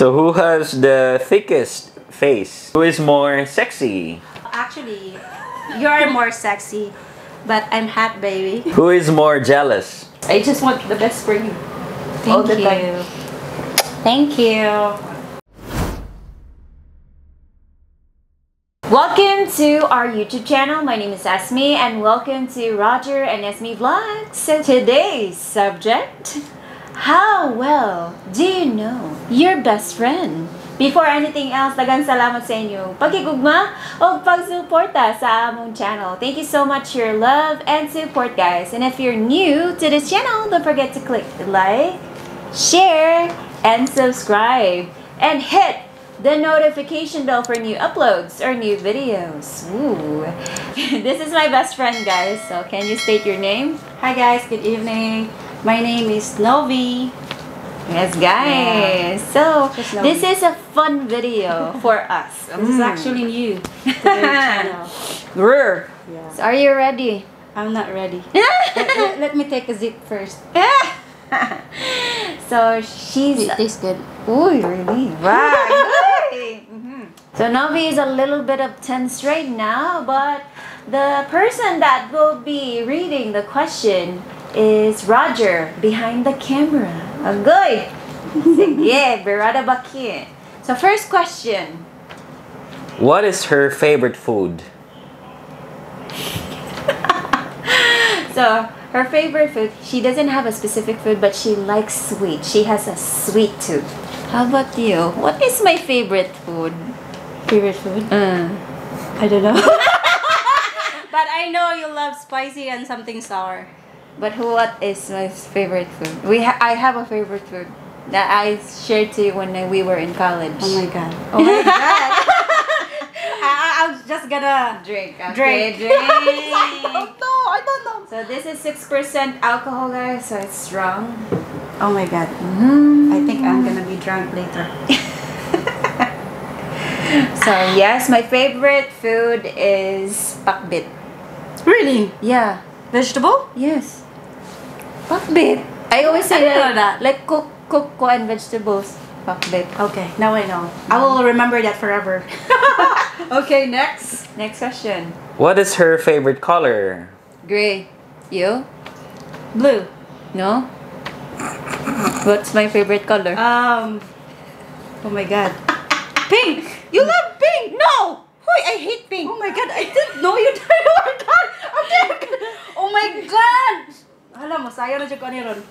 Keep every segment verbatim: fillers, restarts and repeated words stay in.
So who has the thickest face? Who is more sexy? Actually, you're more sexy, but I'm hot, baby. Who is more jealous? I just want the best for you. Thank all the you. Time. Thank you. Welcome to our YouTube channel. My name is Esme and welcome to Roger and Esme Vlogs. So today's subject, how well do you know your best friend? Before anything else, daghang salamat sa inyo pagigugma o pagsuporta sa among channel. Thank you so much for your love and support, guys. And if you're new to this channel, don't forget to click like, share, and subscribe. And hit the notification bell for new uploads or new videos. Ooh. This is my best friend, guys. So can you state your name? Hi guys, good evening. My name is Novi. Yes guys. Yeah. So this is a fun video for us. This mm. is actually new to the channel. Yeah. So are you ready? I'm not ready. let, let, let me take a sip first. So she's it tastes good. Ooh, really? Wow. So Novi is a little bit of tense right now, but the person that will be reading the question is Roger behind the camera. Oh, good. Sige, berada bakin. So first question. What is her favorite food? So her favorite food, she doesn't have a specific food, but she likes sweet. She has a sweet tooth. How about you? What is my favorite food? Favorite food? Uh, I don't know. But I know you love spicy and something sour. But what is my favorite food? We ha I have a favorite food that I shared to you when we were in college. Oh my god. Oh my god. I, I, I was just gonna drink. Okay, drink. drink. I don't know. I don't know. So this is six percent alcohol, guys. So it's strong. Oh my god. Mm-hmm. I think I'm gonna be drunk later. So yes, my favorite food is pakbit. Really? Yeah. Vegetable? Yes. Pakbit. I always say I didn't like, know that. Like cook, cook, cook and vegetables. Pakbit. Okay, now I know. Mm. I will remember that forever. Okay, next. Next question. What is her favorite color? Gray. You? Blue. No? What's my favorite color? Um. Oh my god. Pink. You love pink? No! Hoy, I hate pink. Oh my god, I didn't know you did. Oh my god! Oh my god! Alam mo, sayang na siya ko niron.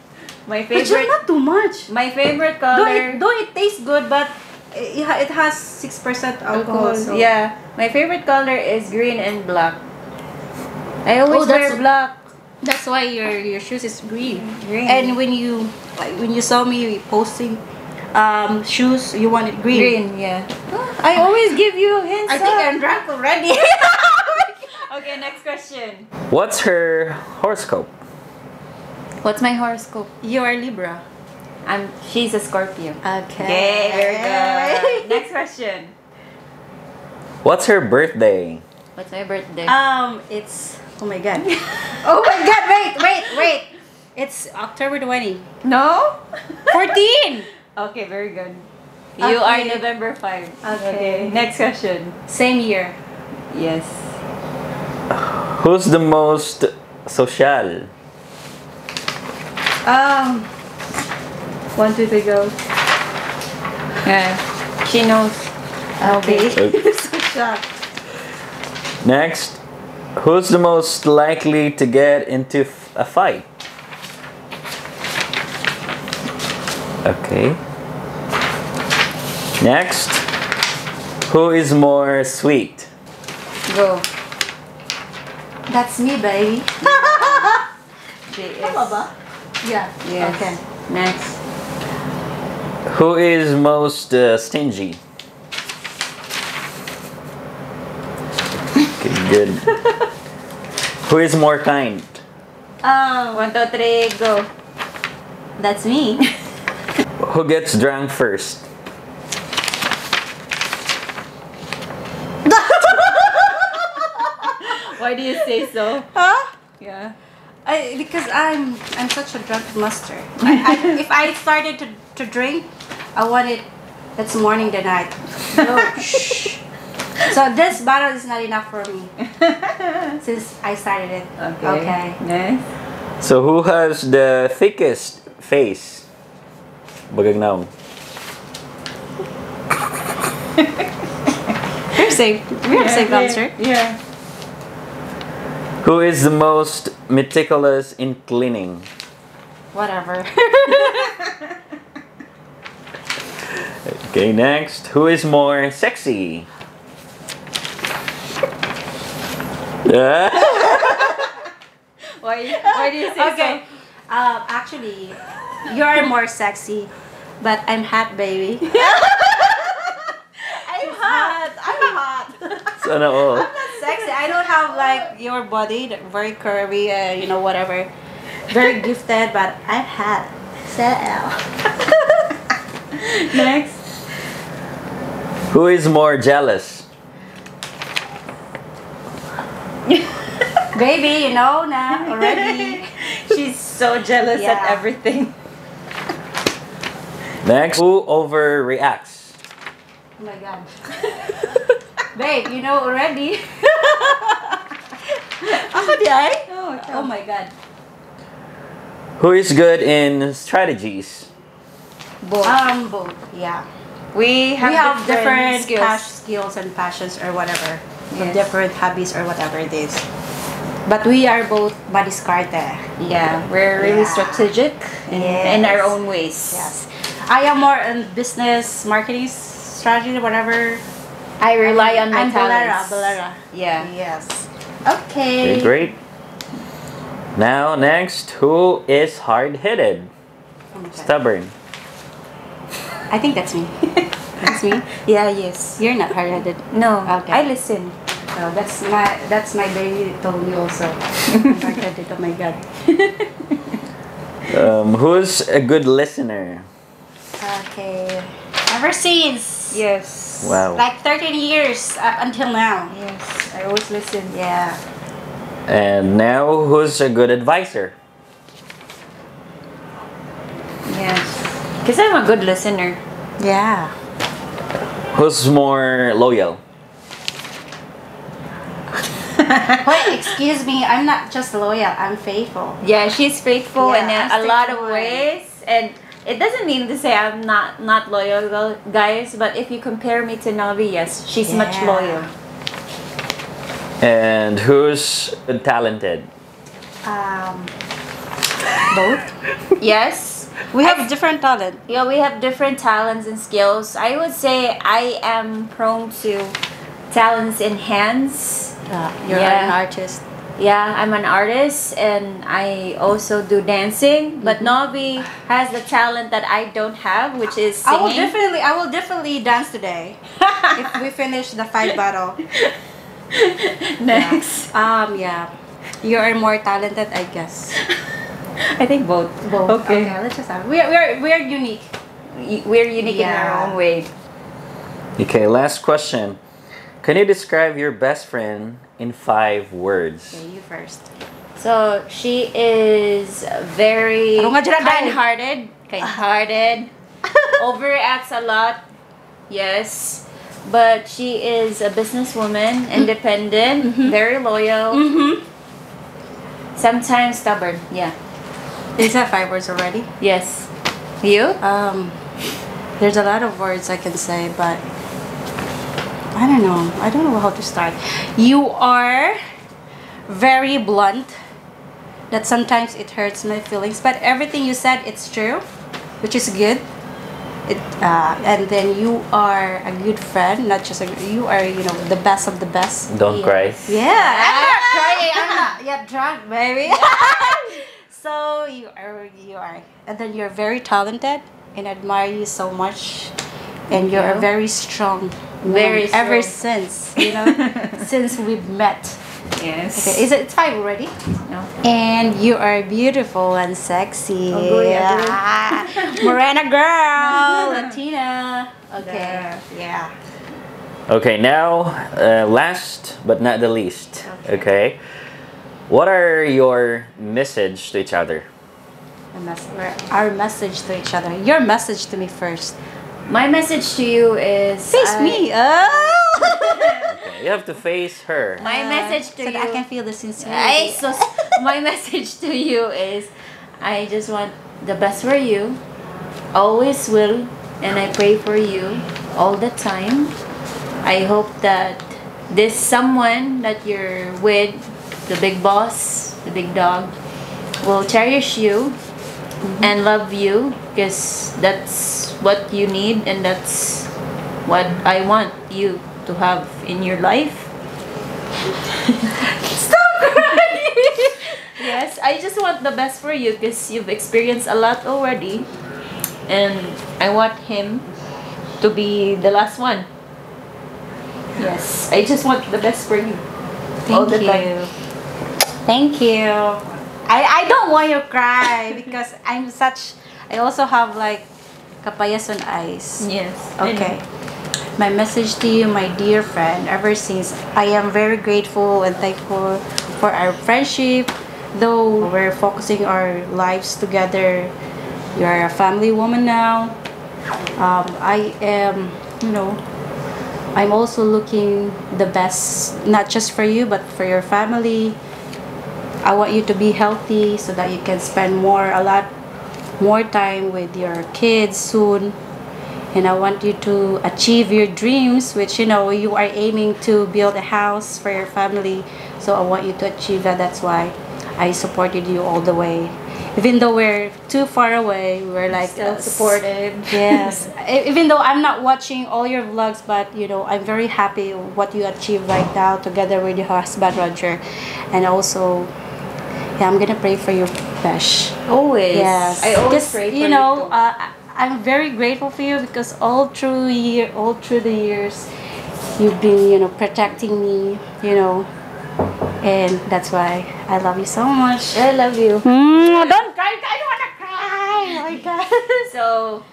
My favorite. But you're not too much. My favorite color. Though it, though it tastes good, but it has six percent alcohol. So. Yeah. My favorite color is green and black. I always oh, wear black. That's why your your shoes is green. green. And when you like, when you saw me posting um shoes, you want it green. Green, yeah. I always give you hints. I think I'm drunk already. Okay, next question. What's her horoscope? What's my horoscope? You are Libra. I'm she's a Scorpio. Okay. Okay, very good. Next question. What's her birthday? What's my birthday? Um it's oh my god. Oh my god, wait, wait, wait. It's October twentieth. No? fourteen! Okay, very good. You okay. are November fifth. Okay. Okay. Next question. Same year. Yes. Who's the most social? Um. One, two, three, go. Yeah. She knows. Okay. Okay. Social. Next. Who's the most likely to get into f a fight? Okay. Next, who is more sweet? Go. That's me, baby. She is. Yeah. Yes. Okay. Next. Who is most uh, stingy? Okay, good. Who is more kind? Oh, one, two, three, go. That's me. Who gets drunk first? Why do you say so? Huh? Yeah. I because I'm I'm such a drunk master. I, I, if I started to to drink, I want it That's morning to night. No, shh. So this bottle is not enough for me since I started it. Okay. Okay. Nice. So who has the thickest face? Bagagnaw. We're safe. We have a safe answer. Yeah. Who is the most meticulous in cleaning? Whatever. Okay, next. Who is more sexy? why, why do you say okay. so? Uh, actually, you're more sexy, but I'm hot, baby. I'm hot. I'm hot. So no. I'm not sexy. I don't have like your body, very curvy, uh, you know, whatever. Very gifted, but I'm hot. So. Next. Who is more jealous? Baby, you know now already. She's so jealous yeah. at everything. Next, who overreacts? Oh my god. Babe, you know already. Ako di ay? Oh my god. Who is good in strategies? Both. Um, both, yeah. We have, we have different, different skills. Cash skills and passions or whatever. Yes. Different hobbies or whatever it is. But we are both bodiskarte. Yeah, we're really yeah. strategic in, yes. in our own ways. Yes. I am more in business, marketing, strategy, whatever. I rely I'm, on my I'm talents. Balera, balera. Yeah. Yes. Okay. Okay. Great. Now, next, who is hard-headed? Oh Stubborn. I think that's me. That's me? Yeah, yes. You're not hard-headed. No. Okay. I listen. No, that's my that's my baby told me also. Hard-headed, oh my god. um, who's a good listener? Okay. Ever since. Yes. Wow. Like thirteen years up until now. Yes. I always listen. Yeah. And now, who's a good advisor? Yes. Because I'm a good listener. Yeah. Who's more loyal? Wait, excuse me. I'm not just loyal. I'm faithful. Yeah, she's faithful yeah, in a, a lot of ways. And it doesn't mean to say I'm not, not loyal, guys. But if you compare me to Navi, yes, she's yeah. much loyal. And who's talented? Um, both. Yes. We have I, different talent. Yeah, we have different talents and skills. I would say I am prone to talents in hands. Uh, you're yeah. an artist. Yeah, I'm an artist and I also do dancing. Mm-hmm. But Novi has the talent that I don't have, which is singing. I will definitely, I will definitely dance today if we finish the fight battle. Next. Yeah. Um. Yeah, you are more talented, I guess. I think both. Both. Okay. Okay, let's just have. We're we're we're unique. We're unique yeah. in our own way. Okay. Last question. Can you describe your best friend in five words? Okay, you first. So she is very kind-hearted. Kind-hearted. Overreacts a lot. Yes. But she is a businesswoman, independent, mm-hmm. very loyal. Mm-hmm. Sometimes stubborn. Yeah. Is that five words already? Yes. You? Um, there's a lot of words I can say, but I don't know. I don't know how to start. You are very blunt. That sometimes it hurts my feelings, but everything you said, it's true, which is good. It uh, and then you are a good friend, not just a. You are, you know, the best of the best. Don't yeah. cry. Yeah, I'm not crying. I'm not yet drunk, baby. So you are, you are, and then you're very talented, and I admire you so much, and you're yeah. very strong. Very strong. Ever since, you know, since we've met. Yes. Okay, is it it's five already? No. And you are beautiful and sexy. Oh, yeah. Morena girl, Latina. Okay. Yeah. Okay. Now, uh, last but not the least. Okay. Okay. What are your message to each other? Our message to each other. Your message to me first. My message to you is face I, me. Oh. Okay, you have to face her. My uh, message to so you. That I can feel the sincerity. I, so my message to you is, I just want the best for you. Always will, and I pray for you all the time. I hope that this someone that you're with, the big boss, the big dog, will cherish you. Mm-hmm. And love you, because that's what you need and that's what I want you to have in your life. Stop crying! Yes, I just want the best for you because you've experienced a lot already, and I want him to be the last one. Yes, I just want the best for you. Thank all the you. Time. Thank you. I, I don't want you to cry because I'm such, I also have like kapayas on ice. Yes. Okay. My message to you, my dear friend, ever since, I am very grateful and thankful for our friendship. Though we're focusing our lives together, you are a family woman now. Um, I am, you know, I'm also looking the best, not just for you, but for your family. I want you to be healthy so that you can spend more, a lot more time with your kids soon. And I want you to achieve your dreams, which, you know, you are aiming to build a house for your family. So I want you to achieve that. That's why I supported you all the way. Even though we're too far away, we're like... Still supported. Yes. Even though I'm not watching all your vlogs, but, you know, I'm very happy what you achieved right now together with your husband, Roger. And also... Yeah, I'm gonna pray for you, Besh. Always. Yes. I always pray for you. You know, uh, I'm very grateful for you because all through year, all through the years, you've been, you know, protecting me. You know, and that's why I love you so much. I love you. Mm, don't cry. I don't wanna cry. Oh my God. So,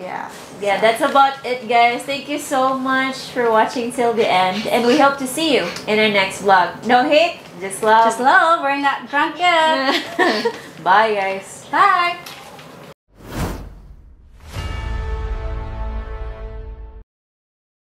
yeah. Yeah, that's about it, guys. Thank you so much for watching till the end, and we hope to see you in our next vlog. No hate. Just love. Just love. We're not drunk yet. Bye, guys. Bye.